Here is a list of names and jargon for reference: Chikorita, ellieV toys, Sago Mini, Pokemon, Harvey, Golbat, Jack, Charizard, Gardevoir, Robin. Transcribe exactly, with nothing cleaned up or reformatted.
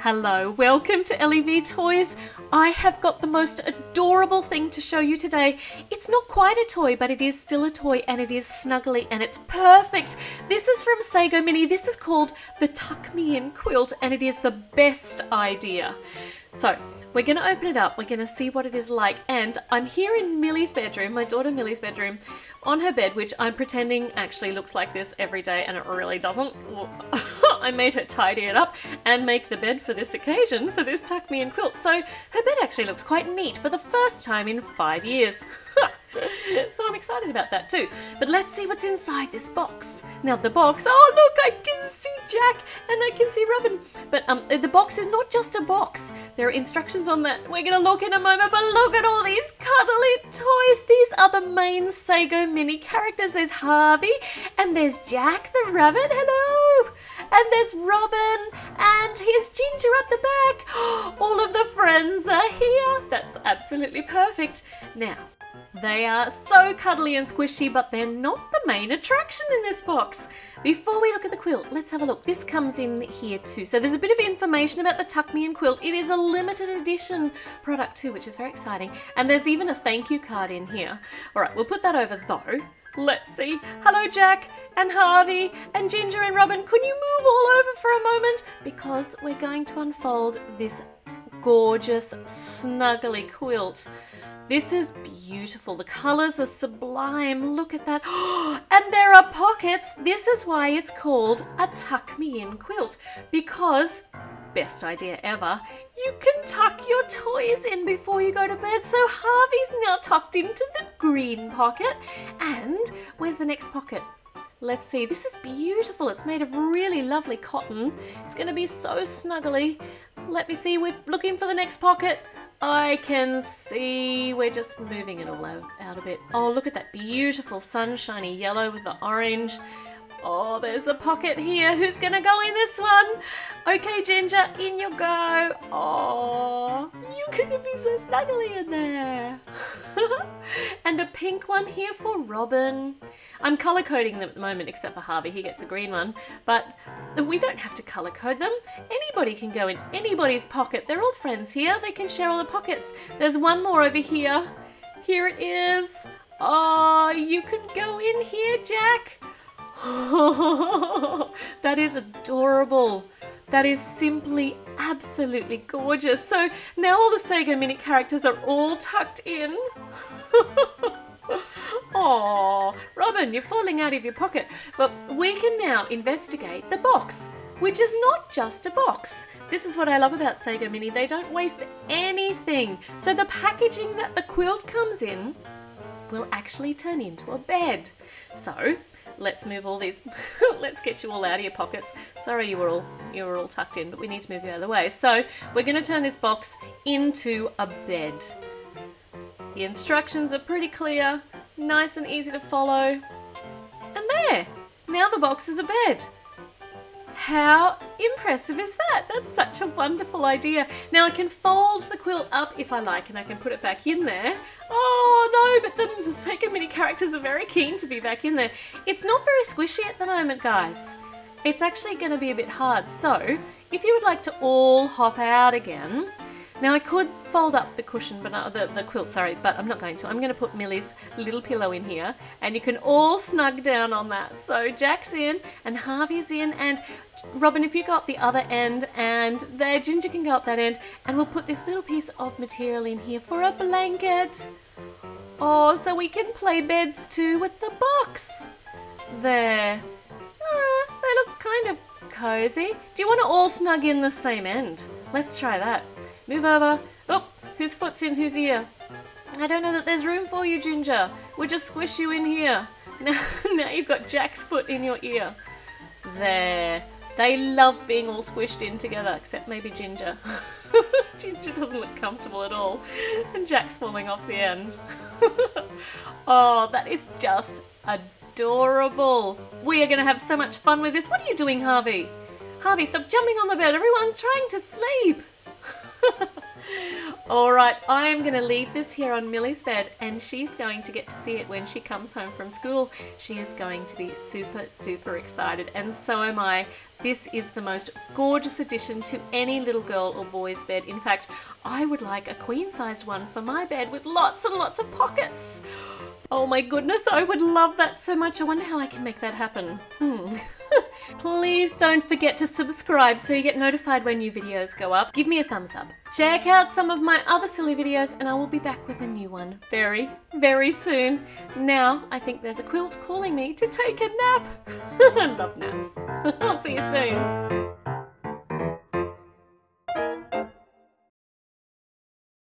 Hello, welcome to ellieV Toys. I have got the most adorable thing to show you today. It's not quite a toy, but it is still a toy, and it is snuggly and it's perfect. This is from Sago Mini. This is called the Tuck Me In Quilt, and it is the best idea. So we're going to open it up, we're going to see what it is like, and I'm here in Millie's bedroom, my daughter Millie's bedroom, on her bed, which I'm pretending actually looks like this every day, and it really doesn't. I made her tidy it up and make the bed for this occasion, for this Tuck Me In quilt. So her bed actually looks quite neat for the first time in five years. So I'm excited about that too. But let's see what's inside this box. Now the box, oh look, I can see Jack and I can see Robin. But um, the box is not just a box. There are instructions on that. We're going to look in a moment, but look at all these cuddly toys. These are the main Sago Mini characters. There's Harvey and there's Jack the rabbit. Hello! And there's Robin and here's Ginger at the back. All of the friends are here. That's absolutely perfect. Now, they are so cuddly and squishy, but they're not the main attraction in this box. Before we look at the quilt, let's have a look. This comes in here too. So there's a bit of information about the Tuck Me In quilt. It is a limited edition product too, which is very exciting. And there's even a thank you card in here. All right, we'll put that over though. Let's see. Hello, Jack and Harvey and Ginger and Robin. Could you move all over for a moment? Because we're going to unfold this gorgeous, snuggly quilt. This is beautiful. The colors are sublime. Look at that. And there are pockets. This is why it's called a Tuck Me In quilt, because, best idea ever, you can tuck your toys in before you go to bed. So Harvey's now tucked into the green pocket. And where's the next pocket? Let's see. This is beautiful. It's made of really lovely cotton. It's going to be so snuggly. Let me see. We're looking for the next pocket. I can see, we're just moving it all out a bit. Oh, look at that beautiful sunshiny yellow with the orange. Oh, there's the pocket here. Who's gonna go in this one? Okay, Ginger, in you go. Oh, you're gonna be so snuggly in there. And a pink one here for Robin. I'm color coding them at the moment, except for Harvey, he gets a green one. But we don't have to color code them. Anybody can go in anybody's pocket. They're all friends here. They can share all the pockets. There's one more over here. Here it is. Oh, you can go in here, Jack. Oh, that is adorable. That is simply absolutely gorgeous. So now all the Sago Mini characters are all tucked in. Oh, Robin, you're falling out of your pocket. But we can now investigate the box, which is not just a box. This is what I love about Sago Mini. They don't waste anything. So the packaging that the quilt comes in will actually turn into a bed. So let's move all these, let's get you all out of your pockets. Sorry, you were all you were all tucked in, but we need to move you out of the way. So we're gonna turn this box into a bed. The instructions are pretty clear, nice and easy to follow. And there, now the box is a bed. How impressive is that? That's such a wonderful idea. Now I can fold the quilt up if I like and I can put it back in there. Oh no, but the Sago Mini characters are very keen to be back in there. It's not very squishy at the moment, guys. It's actually going to be a bit hard. So if you would like to all hop out again. Now I could fold up the cushion, but not, the, the quilt, sorry, but I'm not going to. I'm going to put Millie's little pillow in here and you can all snug down on that. So Jack's in and Harvey's in and Robin, if you go up the other end, and there, Ginger can go up that end, and we'll put this little piece of material in here for a blanket. Oh, so we can play beds too with the box. There. Ah, they look kind of cozy. Do you want to all snug in the same end? Let's try that. Move over. Oh, whose foot's in whose ear? I don't know that there's room for you, Ginger. We'll just squish you in here. Now, now you've got Jack's foot in your ear. There. They love being all squished in together, except maybe Ginger. Ginger doesn't look comfortable at all. And Jack's falling off the end. Oh, that is just adorable. We are going to have so much fun with this. What are you doing, Harvey? Harvey, stop jumping on the bed. Everyone's trying to sleep. All right, I am going to leave this here on Millie's bed, and she's going to get to see it when she comes home from school. She is going to be super duper excited, and so am I. This is the most gorgeous addition to any little girl or boy's bed. In fact, I would like a queen-sized one for my bed with lots and lots of pockets. Oh my goodness, I would love that so much. I wonder how I can make that happen. Hmm. Please don't forget to subscribe so you get notified when new videos go up. Give me a thumbs up. Check out some of my other silly videos, and I will be back with a new one very, very soon. Now, I think there's a quilt calling me to take a nap. I love naps. I'll see you soon.